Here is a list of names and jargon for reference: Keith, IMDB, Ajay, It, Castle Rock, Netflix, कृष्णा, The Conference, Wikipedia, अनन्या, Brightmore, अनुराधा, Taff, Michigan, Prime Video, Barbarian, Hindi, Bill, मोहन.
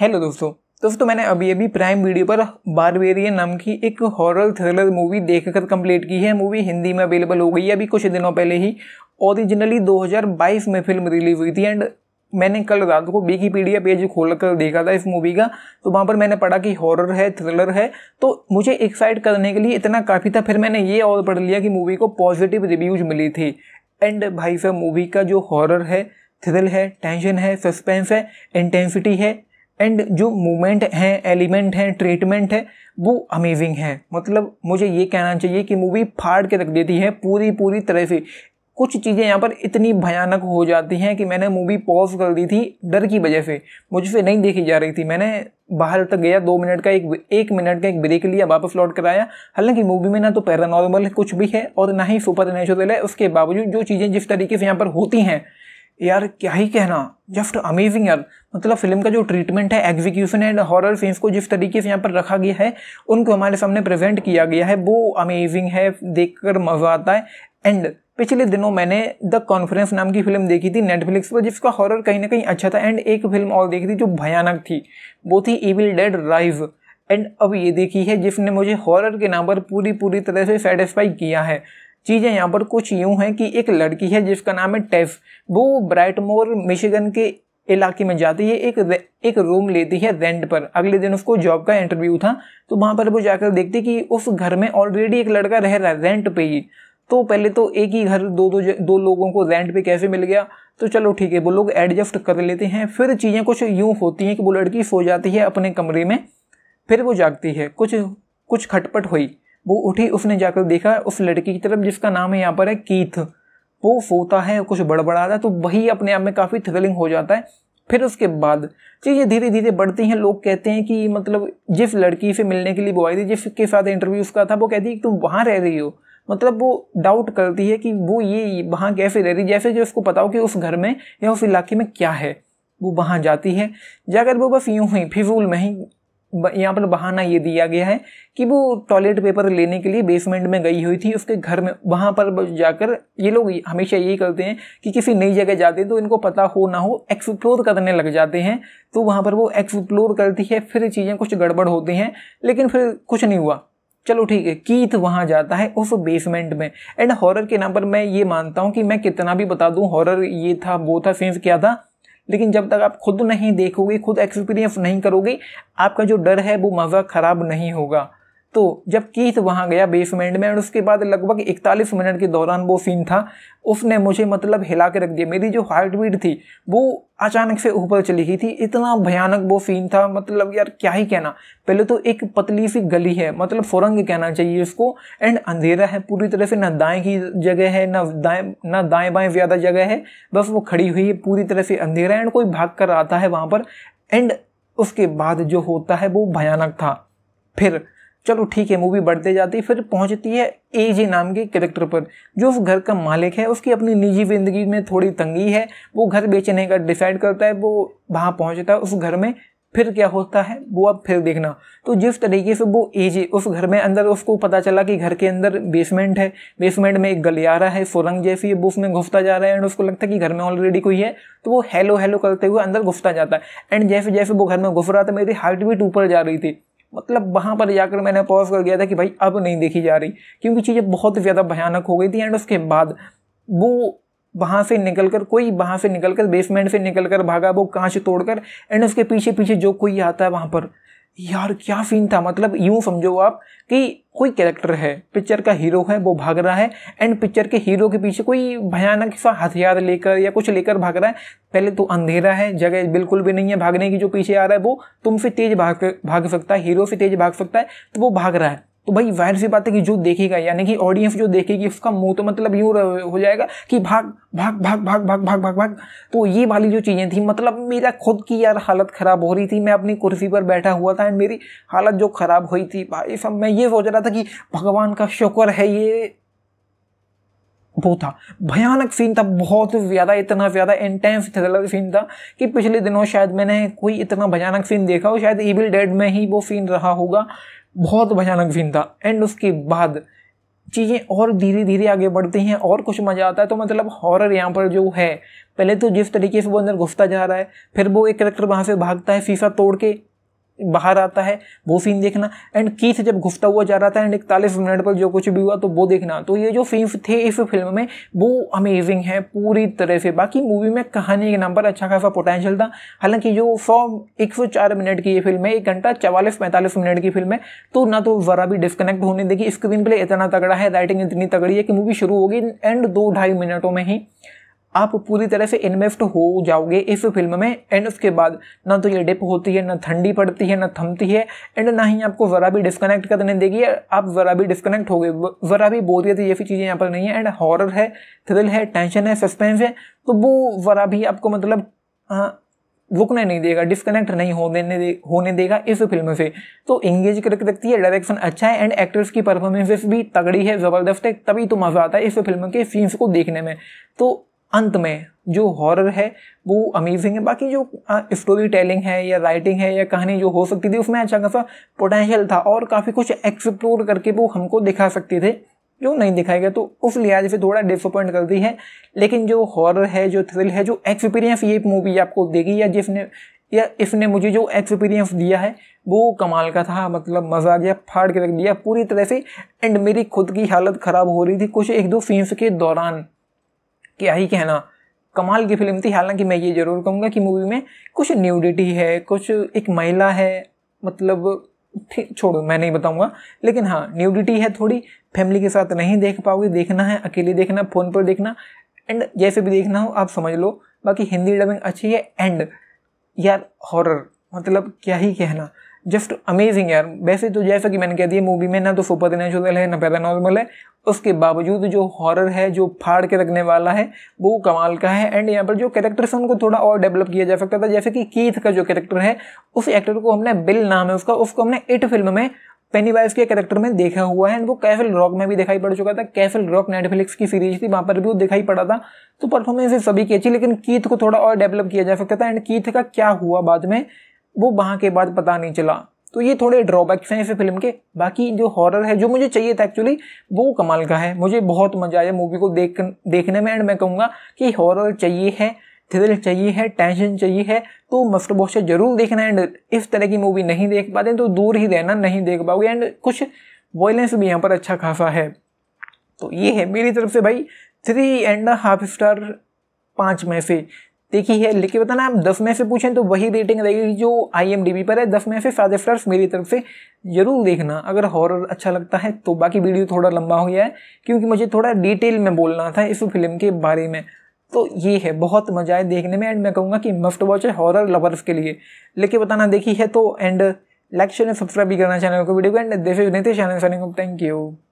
Hello दोस्तों मैंने अभी प्राइम वीडियो पर बारबेरियन नाम की एक हॉरर थ्रिलर मूवी देखकर कंप्लीट की है। मूवी हिंदी में अवेलेबल हो गई है अभी कुछ दिनों पहले ही। ओरिजिनली 2022 में फिल्म रिलीज हुई थी एंड मैंने कल रात को विकीपीडिया पेज खोलकर देखा था इस मूवी का, तो वहाँ पर मैंने पढ़ा कि हॉरर है, थ्रिलर है, तो मुझे एक्साइट करने के लिए इतना काफ़ी था। फिर मैंने ये और पढ़ लिया कि मूवी को पॉजिटिव रिव्यूज मिली थी एंड भाई साहब मूवी का जो हॉरर है, थ्रिल है, टेंशन है, सस्पेंस है, इंटेंसिटी है एंड जो मूवमेंट हैं, एलिमेंट हैं, ट्रीटमेंट है, वो अमेजिंग है। मतलब मुझे ये कहना चाहिए कि मूवी फाड़ के रख देती है पूरी तरह से। कुछ चीज़ें यहाँ पर इतनी भयानक हो जाती हैं कि मैंने मूवी पॉज कर दी थी डर की वजह से, मुझसे नहीं देखी जा रही थी। मैंने बाहर तक गया, 2 मिनट का एक मिनट का ब्रेक लिया, वापस लौट कर आया। हालांकि मूवी में ना तो पैरानॉर्मल कुछ भी है और ना ही सुपर नेचुरल है, उसके बावजूद जो चीज़ें जिस तरीके से यहाँ पर होती हैं यार क्या ही कहना, जस्ट अमेजिंग यार। मतलब फिल्म का जो ट्रीटमेंट है, एग्जीक्यूशन एंड हॉरर सीन्स को जिस तरीके से यहाँ पर रखा गया है, उनको हमारे सामने प्रेजेंट किया गया है, वो अमेजिंग है, देखकर मज़ा आता है। एंड पिछले दिनों मैंने द कॉन्फ्रेंस नाम की फिल्म देखी थी नेटफ्लिक्स पर, जिसका हॉरर कहीं ना कहीं अच्छा था। एंड एक फिल्म और देखी थी जो भयानक थी, वो थी इविल डेड राइज। एंड अब ये देखी है जिसने मुझे हॉरर के नाम पर पूरी तरह से सेटिस्फाई किया है। चीज़ें यहाँ पर कुछ यूँ हैं कि एक लड़की है जिसका नाम है टैफ, वो ब्राइटमोर मिशिगन के इलाके में जाती है, एक रूम लेती है रेंट पर। अगले दिन उसको जॉब का इंटरव्यू था, तो वहाँ पर वो जाकर देखती कि उस घर में ऑलरेडी एक लड़का रह रहा है रेंट पे ही। तो पहले तो एक ही घर दो लोगों को रेंट पे कैसे मिल गया, तो चलो ठीक है वो लोग एडजस्ट कर लेते हैं। फिर चीज़ें कुछ यूँ होती हैं कि वो लड़की सो जाती है अपने कमरे में, फिर वो जागती है, कुछ खटपट हुई, वो उठी, उसने जाकर देखा उस लड़की की तरफ जिसका नाम है यहाँ पर है कीथ। वो सोता है, कुछ बड़बड़ा रहा, तो वही अपने आप में काफ़ी थ्रिलिंग हो जाता है। फिर उसके बाद चीज़ें धीरे धीरे बढ़ती हैं। लोग कहते हैं कि मतलब जिस लड़की से मिलने के लिए वो आई थी, जिसके साथ इंटरव्यू उसका था, वो कहती है कि तुम वहाँ रह रही हो। मतलब वो डाउट करती है कि वो ये वहाँ कैसे रह रही, जैसे जो उसको पता हो कि उस घर में या उस इलाके में क्या है। वो वहाँ जाती है, जाकर वो बस यूँ ही फिजूल में ही, यहाँ पर बहाना ये दिया गया है कि वो टॉयलेट पेपर लेने के लिए बेसमेंट में गई हुई थी उसके घर में। वहाँ पर जाकर ये लोग हमेशा यही करते हैं कि किसी नई जगह जाते हैं तो इनको पता हो ना हो एक्सप्लोर करने लग जाते हैं। तो वहाँ पर वो एक्सप्लोर करती है, फिर चीज़ें कुछ गड़बड़ होती हैं, लेकिन फिर कुछ नहीं हुआ, चलो ठीक है। कीथ वहाँ जाता है उस बेसमेंट में। एंड हॉरर के नाम पर मैं ये मानता हूँ कि मैं कितना भी बता दूँ हॉरर ये था वो था सीन्स क्या था, लेकिन जब तक आप खुद नहीं देखोगे, खुद एक्सपीरियंस नहीं करोगे, आपका जो डर है वो मज़ा ख़राब नहीं होगा। तो जब कीथ वहाँ गया बेसमेंट में और उसके बाद लगभग 41 मिनट के दौरान वो सीन था, उसने मुझे मतलब हिला के रख दिया। मेरी जो हार्ट बीट थी वो अचानक से ऊपर चली गई थी, इतना भयानक वो सीन था। मतलब यार क्या ही कहना। पहले तो एक पतली सी गली है, मतलब सुरंग कहना चाहिए उसको, एंड अंधेरा है पूरी तरह से, ना दाएँ की जगह है ना दाएँ बाएँ ज़्यादा जगह है, बस वो खड़ी हुई है, पूरी तरह से अंधेरा। एंड कोई भाग कर आता है वहाँ पर, एंड उसके बाद जो होता है वो भयानक था। फिर चलो ठीक है मूवी बढ़ते जाती, फिर पहुंचती है एजे नाम के कैरेक्टर पर, जो उस घर का मालिक है। उसकी अपनी निजी ज़िंदगी में थोड़ी तंगी है, वो घर बेचने का डिसाइड करता है। वो वहाँ पहुंचता है उस घर में, फिर क्या होता है वो आप फिर देखना। तो जिस तरीके से वो एजे उस घर में अंदर, उसको पता चला कि घर के अंदर बेसमेंट है, बेसमेंट में एक गलियारा है, सुरंग जैसी, वो उसमें घुसता जा रहा है। एंड उसको लगता है कि घर में ऑलरेडी कोई है, तो वो हेलो हेलो करते हुए अंदर घुसता जाता है। एंड जैसे जैसे वो घर में घुस रहा था, मेरी हार्ट बीट ऊपर जा रही थी। मतलब वहाँ पर जाकर मैंने पॉज कर दिया था कि भाई अब नहीं देखी जा रही, क्योंकि चीज़ें बहुत ज़्यादा भयानक हो गई थी। एंड उसके बाद वो वहाँ से निकलकर बेसमेंट से निकलकर भागा, वो कांच तोड़कर, एंड उसके पीछे जो कोई आता है वहाँ पर। यार क्या सीन था। मतलब यूँ समझो आप कि कोई कैरेक्टर है, पिक्चर का हीरो है, वो भाग रहा है, एंड पिक्चर के हीरो के पीछे कोई भयानक सा हथियार लेकर या कुछ लेकर भाग रहा है। पहले तो अंधेरा है, जगह बिल्कुल भी नहीं है भागने की, जो पीछे आ रहा है वो तुमसे तेज भाग सकता है, हीरो से तेज भाग सकता है, तो वो भाग रहा है। तो भाई वायर सी बात है कि जो देखेगा, यानी कि ऑडियंस जो देखेगी, उसका मुंह तो मतलब यूँ हो जाएगा कि भाग भाग भाग भाग भाग भाग भाग भाग। तो ये वाली जो चीज़ें थी, मतलब मेरा खुद की यार हालत ख़राब हो रही थी। मैं अपनी कुर्सी पर बैठा हुआ था एंड मेरी हालत जो ख़राब हुई थी भाई साहब, मैं ये सोच रहा था कि भगवान का शुक्र है ये वो था। भयानक सीन था, बहुत ज़्यादा, इतना ज़्यादा इंटेंस थ्रिलर सीन था कि पिछले दिनों शायद मैंने कोई इतना भयानक सीन देखा हो, शायद इविल डेड में ही वो सीन रहा होगा। बहुत भयानक सीन था। एंड उसके बाद चीज़ें और धीरे धीरे आगे बढ़ती हैं और कुछ मज़ा आता है। तो मतलब हॉरर यहाँ पर जो है, पहले तो जिस तरीके से वो अंदर घुसता जा रहा है, फिर वो एक कैरेक्टर वहाँ से भागता है, शीशा तोड़ के बाहर आता है, वो सीन देखना। एंड कीथ जब घुसता हुआ जा रहा था, एंड 41 मिनट पर जो कुछ भी हुआ तो वो देखना। तो ये जो सीन्स थे इस फिल्म में वो अमेजिंग है पूरी तरह से। बाकी मूवी में कहानी के नाम पर अच्छा खासा पोटेंशियल था। हालांकि जो 104 मिनट की ये फिल्म है, 1 घंटा 44-45 मिनट की फिल्म है, तो ना तो ज़रा भी डिस्कनेक्ट होने देगी। स्क्रीन प्ले इतना तगड़ा है, राइटिंग इतनी तगड़ी है कि मूवी शुरू होगी एंड 2-2.5 मिनटों में ही आप पूरी तरह से इन्वेस्ट हो जाओगे इस फिल्म में। एंड उसके बाद ना तो ये डिप होती है, ना ठंडी पड़ती है, ना थमती है, एंड ना ही आपको ज़रा भी डिस्कनेक्ट करने देगी। आप ज़रा भी डिस्कनेक्ट हो गए, ज़रा भी बोरियत ये सी चीज़ें यहाँ पर नहीं है। एंड हॉरर है, थ्रिल है, टेंशन है, सस्पेंस है, तो वो ज़रा भी आपको मतलब रुकने नहीं देगा, डिस्कनेक्ट नहीं होने देगा इस फिल्म से। तो एंगेज करके रखती है, डायरेक्शन अच्छा है, एंड एक्टर्स की परफॉर्मेंसेस भी तगड़ी है, ज़बरदस्त है। तभी तो मज़ा आता है इस फिल्म के सीन्स को देखने में। तो अंत में जो हॉरर है वो अमेजिंग है। बाकी जो स्टोरी टेलिंग है या राइटिंग है या कहानी जो हो सकती थी, उसमें अच्छा खासा पोटेंशियल था और काफ़ी कुछ एक्सप्लोर करके वो हमको दिखा सकते थे, जो नहीं दिखाया गया। तो उस लिहाज से थोड़ा डिसअपॉइंट करती है। लेकिन जो हॉरर है, जो थ्रिल है, जो एक्सपीरियंस ये मूवी आपको देगी, या जिसने या इसने मुझे जो एक्सपीरियंस दिया है वो कमाल का था। मतलब मज़ा गया, फाड़ के रख दिया पूरी तरह से। एंड मेरी खुद की हालत ख़राब हो रही थी कुछ 1-2 सीन्स के दौरान, क्या ही कहना, कमाल की फिल्म थी। हालांकि मैं ये ज़रूर कहूँगा कि मूवी में कुछ न्यूडिटी है, कुछ एक महिला है, मतलब छोड़ो मैं नहीं बताऊँगा, लेकिन हाँ न्यूडिटी है थोड़ी। फैमिली के साथ नहीं देख पाओगे, देखना है अकेले, देखना फ़ोन पर देखना, एंड जैसे भी देखना हो आप समझ लो। बाकी हिंदी डबिंग अच्छी है। एंड यार हॉरर मतलब क्या ही कहना, जस्ट अमेजिंग यार। वैसे तो जैसा कि मैंने कह दिया, मूवी में ना तो सुपर नेचुरल है, ना पैरानॉर्मल है, उसके बावजूद जो हॉरर है, जो फाड़ के रखने वाला है, वो कमाल का है। एंड यहाँ पर जो कैरेक्टर्स हैं उनको थोड़ा और डेवलप किया जा सकता था। जैसे कि कीथ का जो कैरेक्टर है, उस एक्टर को हमने, बिल नाम है उसका, उसको हमने इट फिल्म में पेनीवाइज के कैरेक्टर में देखा हुआ है। एंड वो कैसल रॉक में भी दिखाई पड़ चुका था। कैसल रॉक नेटफ्लिक्स की सीरीज थी, वहाँ पर भी वो दिखाई पड़ा था। तो परफॉर्मेंस सभी की अच्छी, लेकिन कीथ को थोड़ा और डेवलप किया जा सकता था। एंड कीथ का क्या हुआ बाद में वो वहाँ के बाद पता नहीं चला। तो ये थोड़े ड्रॉबैक्स हैं इस फिल्म के। बाकी जो हॉरर है जो मुझे चाहिए था एक्चुअली, वो कमाल का है। मुझे बहुत मज़ा आया मूवी को देखने में। एंड मैं कहूँगा कि हॉरर चाहिए है, थ्रिल चाहिए है, टेंशन चाहिए है तो मस्ट वॉच जरूर देखना। एंड इस तरह की मूवी नहीं देख पाते तो दूर ही रहना, नहीं देख पाओगे। एंड कुछ वॉयलेंस भी यहाँ पर अच्छा खासा है। तो ये है मेरी तरफ से भाई 3.5 स्टार 5 में से। देखी है, लेकिन बताना आप 10 में से पूछें तो वही रेटिंग रहेगी जो IMDB पर है, 10 में से 7 स्टार्स मेरी तरफ से। जरूर देखना अगर हॉरर अच्छा लगता है तो। बाकी वीडियो थोड़ा लंबा हो गया है क्योंकि मुझे थोड़ा डिटेल में बोलना था इस फिल्म के बारे में। तो ये है, बहुत मजा आए देखने में। एंड मैं कहूँगा कि मस्ट वॉच है हॉरर लवर्स के लिए। लेकिन बताना देखी है तो। एंड लाइक शेयर सब्सक्राइब भी करना चैनल को, वीडियो को। एंड देश चैनल, थैंक यू।